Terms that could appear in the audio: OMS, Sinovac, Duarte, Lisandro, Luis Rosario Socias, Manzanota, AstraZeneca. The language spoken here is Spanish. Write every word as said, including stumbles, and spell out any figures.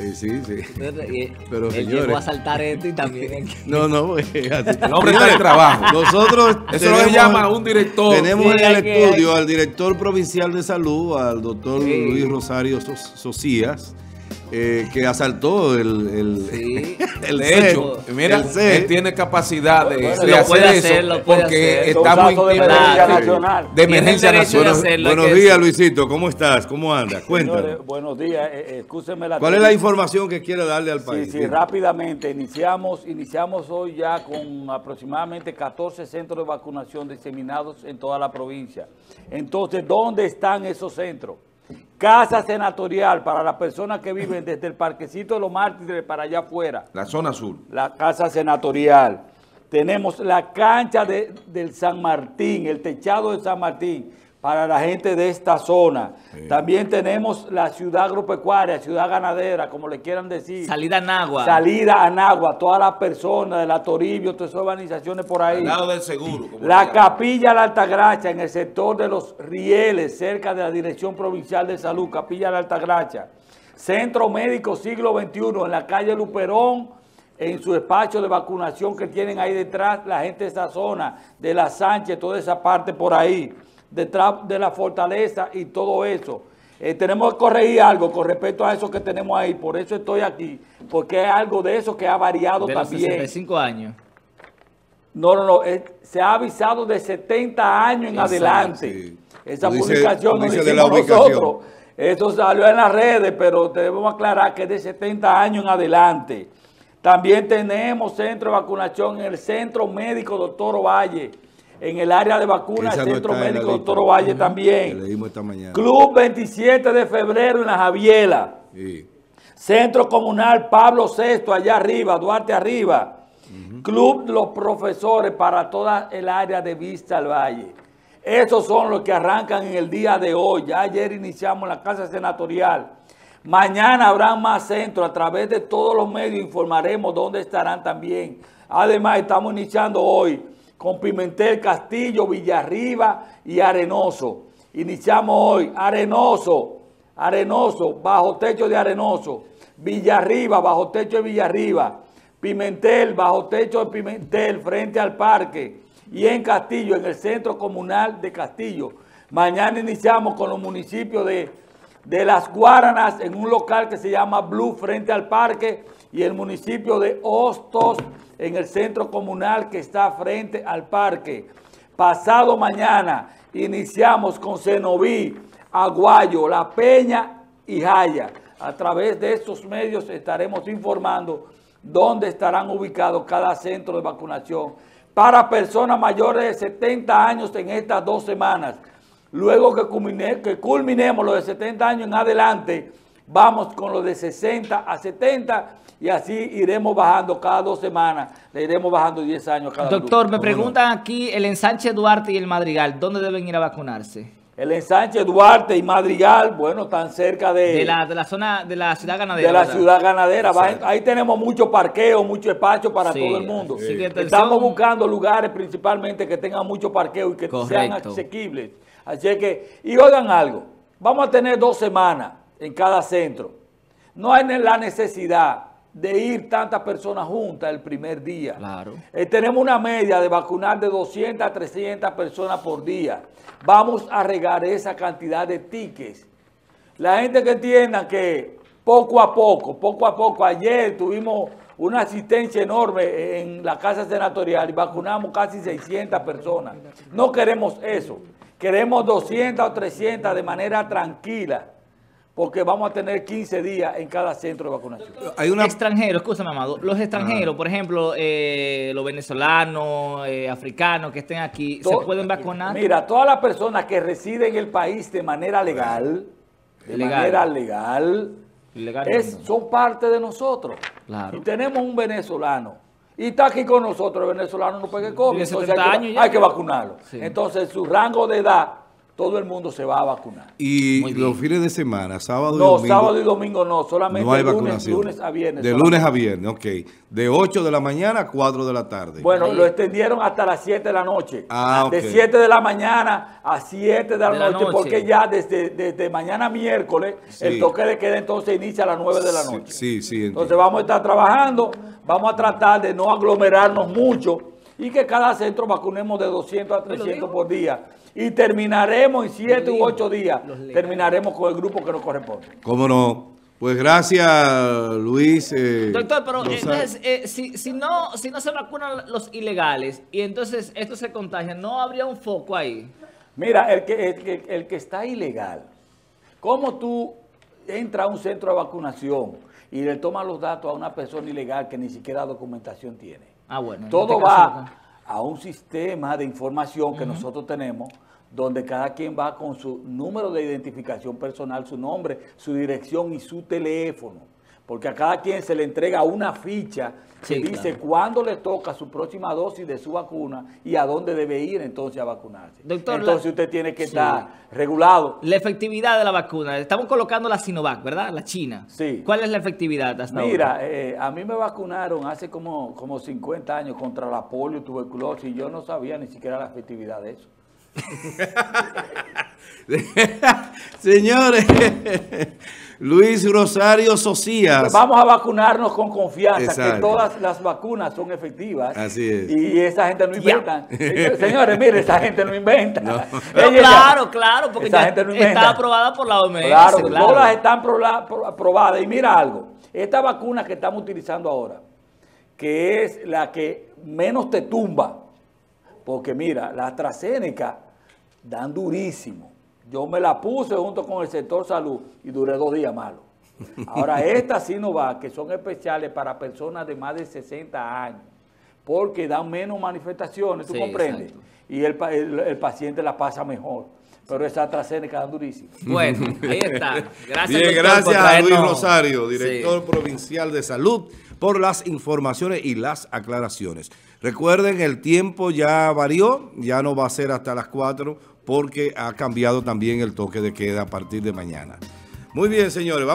Eh, sí, sí. Entonces, pero él señores, llegó a saltar esto y también. No, no, así el hombre está en trabajo. Nosotros eso tenemos, lo llama un director. Tenemos sí, en el que, estudio al director provincial de salud, al doctor sí. Luis Rosario Socias. Eh, que asaltó el, el, sí. el hecho. Mira, el C, él tiene capacidad de, bueno, de hacer hacer, eso porque hacer. Estamos en emergencia nacional. De emergencia nacional. Buenos días, es. Luisito. ¿Cómo estás? ¿Cómo andas? Cuéntame. Buenos días. Eh, Escúcheme la ¿Cuál es la información que quiere darle al país? Sí, sí, rápidamente. Iniciamos, iniciamos hoy ya con aproximadamente catorce centros de vacunación diseminados en toda la provincia. Entonces, ¿dónde están esos centros? Casa senatorial para las personas que viven desde el Parquecito de los Mártires para allá afuera. La zona sur. La casa senatorial. Tenemos la cancha de, del San Martín, el techado de San Martín para la gente de esta zona. Sí. También tenemos la ciudad agropecuaria, ciudad ganadera, como le quieran decir. Salida a Nagua. Salida a Nagua. Todas las personas de la Toribio, todas esas urbanizaciones por ahí. Al lado del seguro. Como la capilla de la Altagracia, en el sector de los Rieles, cerca de la Dirección Provincial de Salud, capilla de la Altagracia. Centro Médico Siglo veintiuno, en la calle Luperón, en su espacio de vacunación que tienen ahí detrás, la gente de esa zona, de la Sánchez, toda esa parte por ahí. Detrás de la fortaleza y todo eso. Eh, tenemos que corregir algo con respecto a eso que tenemos ahí. Por eso estoy aquí. Porque es algo de eso que ha variado de también. De sesenta y cinco años. No, no, no. Eh, se ha avisado de setenta años en Exacto, adelante. Sí. Esa lo publicación dice, lo dice no de la nosotros. Eso salió en las redes, pero debemos aclarar que es de setenta años en adelante. También tenemos centro de vacunación en el Centro Médico Doctor Ovalle. En el área de vacunas, el Centro Médico Doctor Valle también. Leímos esta mañana. Club veintisiete de febrero en la Javiela. Sí. Centro Comunal Pablo sexto, allá arriba, Duarte arriba. Uh-huh. Club Los Profesores para toda el área de Vista al Valle. Esos son los que arrancan en el día de hoy. Ya ayer iniciamos la Casa Senatorial. Mañana habrá más centros. A través de todos los medios informaremos dónde estarán también. Además, estamos iniciando hoy con Pimentel, Castillo, Villarriba y Arenoso. Iniciamos hoy Arenoso, Arenoso, bajo techo de Arenoso, Villarriba, bajo techo de Villarriba, Pimentel, bajo techo de Pimentel, frente al parque, y en Castillo, en el Centro Comunal de Castillo. Mañana iniciamos con los municipios de, de Las Guaranas, en un local que se llama Blue, frente al parque, y el municipio de Hostos, en el centro comunal que está frente al parque. Pasado mañana iniciamos con Cenoví, Aguayo, La Peña y Jaya. A través de estos medios estaremos informando dónde estarán ubicados cada centro de vacunación para personas mayores de setenta años en estas dos semanas. Luego que, culmine, que culminemos los de setenta años en adelante, vamos con los de sesenta a setenta y así iremos bajando cada dos semanas. Le iremos bajando diez años cada uno. Doctor, me preguntan aquí el ensanche Duarte y el Madrigal. ¿Dónde deben ir a vacunarse? El ensanche Duarte y Madrigal, bueno, están cerca de... De la, de la zona, de la ciudad ganadera. De la ¿verdad? ciudad ganadera. Exacto. Ahí tenemos mucho parqueo, mucho espacio para sí, todo el mundo. Sí. Estamos buscando lugares principalmente que tengan mucho parqueo y que Correcto. sean asequibles. Así que, y oigan algo, vamos a tener dos semanas en cada centro. No hay la necesidad de ir tantas personas juntas el primer día. Claro. Eh, tenemos una media de vacunar de doscientas a trescientas personas por día. Vamos a regar esa cantidad de tickets. La gente que entienda que poco a poco, poco a poco, ayer tuvimos una asistencia enorme en la casa senatorial y vacunamos casi seiscientas personas. No queremos eso. Queremos doscientas o trescientas de manera tranquila, porque vamos a tener quince días en cada centro de vacunación. Hay una... Extranjeros, escúchame, Amado. Los extranjeros, ah. por ejemplo, eh, los venezolanos, eh, africanos que estén aquí, to... ¿se pueden vacunar? Mira, todas las personas que residen en el país de manera legal, de legal. manera legal, legal es, no. son parte de nosotros. Claro. Y tenemos un venezolano, y está aquí con nosotros, el venezolano no puede COVID, entonces hay que, hay que vacunarlo. Sí. Entonces, su rango de edad, todo el mundo se va a vacunar. ¿Y los fines de semana, sábado no, y domingo? No, sábado y domingo no, solamente no hay lunes, vacunación. lunes a viernes. De solamente. lunes a viernes, ok. De ocho de la mañana a cuatro de la tarde. Bueno, sí. Lo extendieron hasta las siete de la noche. Ah, okay. De siete de la mañana a siete de la, de noche, la noche, porque ya desde, desde mañana miércoles, sí. el toque de queda entonces inicia a las nueve de la noche. Sí, sí, sí entonces vamos a estar trabajando, vamos a tratar de no aglomerarnos mucho, y que cada centro vacunemos de doscientos a trescientos por día. Y terminaremos en siete u ocho días, terminaremos con el grupo que nos corresponde. ¿Cómo no? Pues gracias, Luis. Eh, Doctor, pero entonces, eh, si, si, no, si no se vacunan los ilegales y entonces esto se contagia, ¿no habría un foco ahí? Mira, el que, el que, el que está ilegal, ¿cómo tú entras a un centro de vacunación y le tomas los datos a una persona ilegal que ni siquiera documentación tiene? Ah, bueno, todo este va caso, ¿no? a un sistema de información que uh-huh. nosotros tenemos, donde cada quien va con su número de identificación personal, su nombre, su dirección y su teléfono. Porque a cada quien se le entrega una ficha que sí, dice claro. cuándo le toca su próxima dosis de su vacuna y a dónde debe ir entonces a vacunarse. Doctor, entonces la... usted tiene que sí. estar regulado. La efectividad de la vacuna, estamos colocando la Sinovac, ¿verdad? La China. Sí. ¿Cuál es la efectividad hasta Mira, ahora? Mira, eh, a mí me vacunaron hace como, como cincuenta años contra la polio, tuberculosis, y yo no sabía ni siquiera la efectividad de eso. Señores, Luis Rosario Socias. Vamos a vacunarnos con confianza. Exacto. Que todas las vacunas son efectivas. Así es. Y esa gente no inventa. Yeah. Señores, mire, esa gente no inventa. No. Pero claro, claro, porque esa ya gente no está aprobada por la O M S. Claro, claro. Todas están aprobadas. Y mira algo, esta vacuna que estamos utilizando ahora, que es la que menos te tumba, porque mira, la AstraZeneca dan durísimo. Yo me la puse junto con el sector salud y duré dos días malo. Ahora, estas Sinovac, que son especiales para personas de más de sesenta años, porque dan menos manifestaciones, ¿tú sí, comprendes? Exacto. Y el, el, el paciente la pasa mejor. Pero esa AstraZeneca dan durísimo. Bueno, ahí está. Gracias, Bien, gracias a Luis Rosario, director sí. provincial de salud, por las informaciones y las aclaraciones. Recuerden, el tiempo ya varió, ya no va a ser hasta las cuatro, porque ha cambiado también el toque de queda a partir de mañana. Muy bien, señores. Vamos